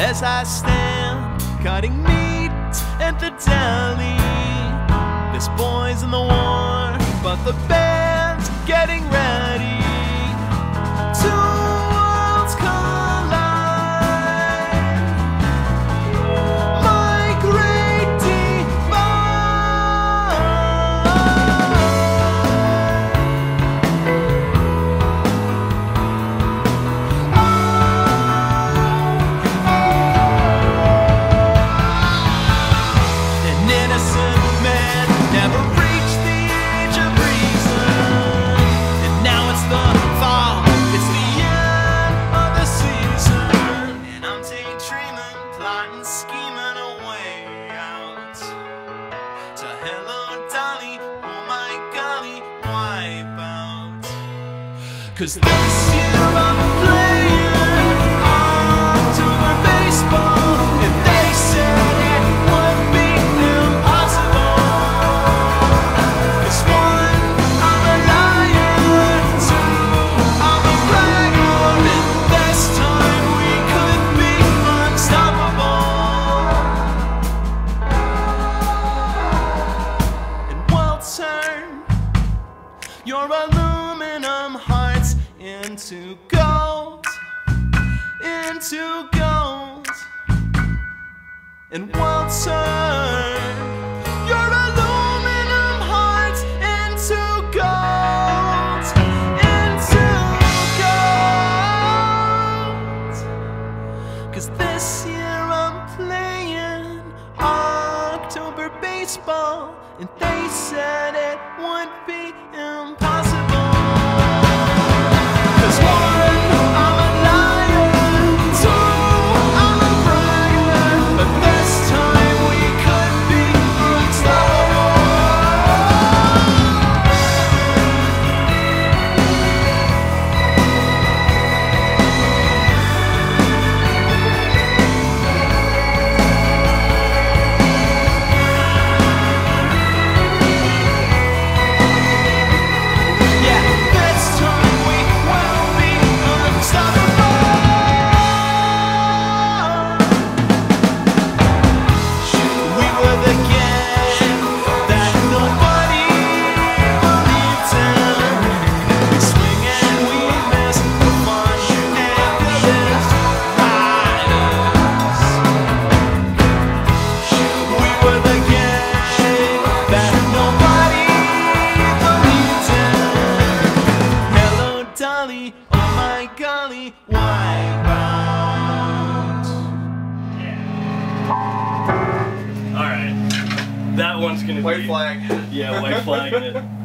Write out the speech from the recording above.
as I stand cutting meat at the deli. This boy's in the war, but the band's getting ready. Two worlds collide, my great divide. An innocent man never reached the age of reason, and now it's the fall, it's the end of the season, and I'm daydreaming, plotting, scheming a way out. To hello Dolly, oh my golly, wipe out. 'Cause this year I'm playing October baseball. If they said it would be impossible, 'cause one, I'm a liar, two, I'm a braggart, and this time we could be unstoppable. And we'll turn your aluminum hearts into gold, into gold. And we'll turn your aluminum hearts into gold, into gold. 'Cause this year I'm playing October baseball, and they said it would be impossible. 'Cause one, I'm a liar, two, I'm a braggart, but this time we could be unstoppable. Yeah, this time we will be unstoppable. We were the gang that nobody believed in. We swing and we miss, the fun and the best riders. We were the gang that nobody believed in. Hello Dolly, oh my golly, wipeout. All right, that one's gonna be white flag. Yeah, white flag it.